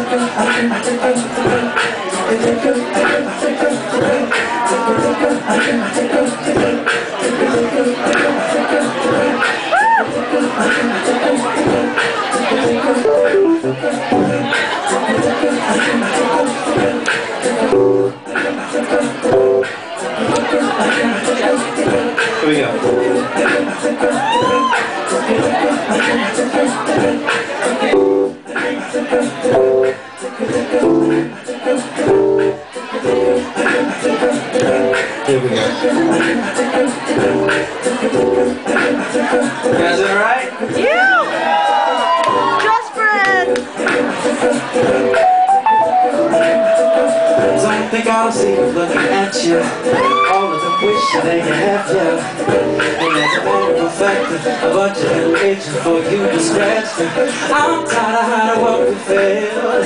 Here we go. You guys all right? You! Just friends! Something I'll see looking at you. All of them wishing they could have you. And that's a wonderful factor of what you're itching for you to scratch them. I'm tired of how to walk the field.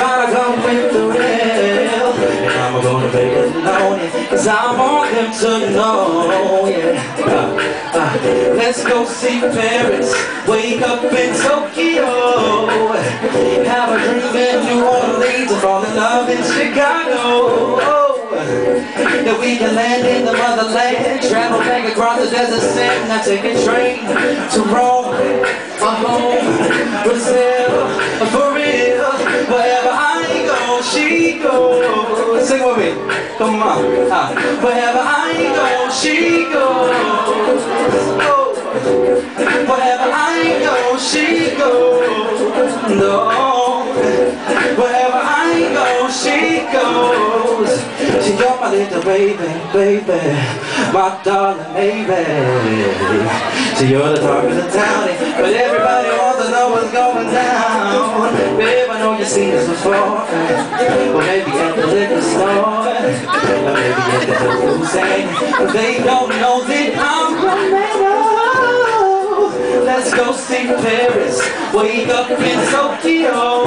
I'm gonna go with the rail. And I'm gonna make it lonely, 'cause I want them to know, yeah. Let's go see Paris, wake up in Tokyo, have a dream in New Orleans, and fall in love in Chicago. That we can land in the motherland, travel back across the desert sand, now take a train to Rome, or home, Brazil, for real, wherever I go, she goes. Sing with me. Come on, wherever I go, she goes. Oh, wherever I go, she goes. No, wherever I go, she goes. She's my little baby, baby, my darling baby. She's the talk of the town, but everybody wants to know what's going down. Babe, I know you've seen this before, well, maybe at the liquor store. But they don't know that I'm Romero. Let's go see Paris, wake up in Tokyo,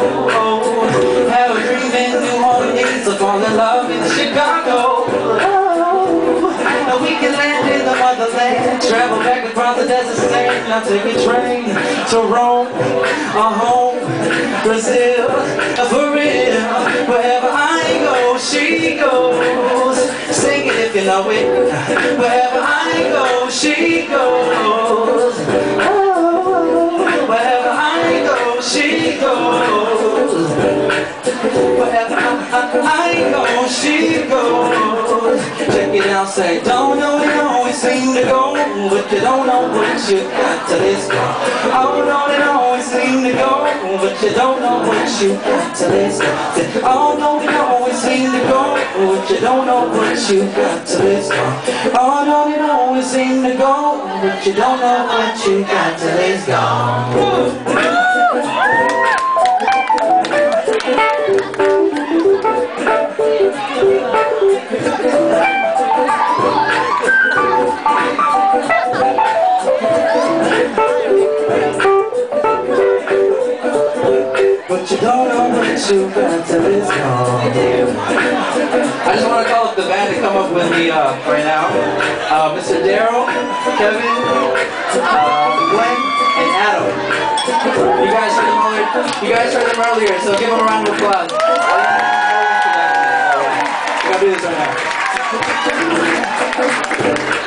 have a dream in New Orleans, or fall in love in Chicago. And we can land in the motherland, travel back across the desert sand, now take a train to Rome, or home, Brazil, for real, wherever I go, she goes. Sing it if you know it. Wherever I go, she goes. Oh, wherever I go, she goes. Wherever I go, she goes. Check it out, say, don't know, you always seem to go, but you don't know what you got till it's gone. Oh, don't you always seem to go, but you don't know what you got till it's gone. Oh, don't you always seem to go, but you don't know what you got till it's gone. Oh, don't you always seem to go, but you don't know what you got till it's gone. But you don't know what you got till it's gone. I just want to call up the band to come up with me right now. Mr. Daryl, Kevin, Glenn, and Adam. You guys heard them earlier, so give them a round of applause. We're gonna do this right now.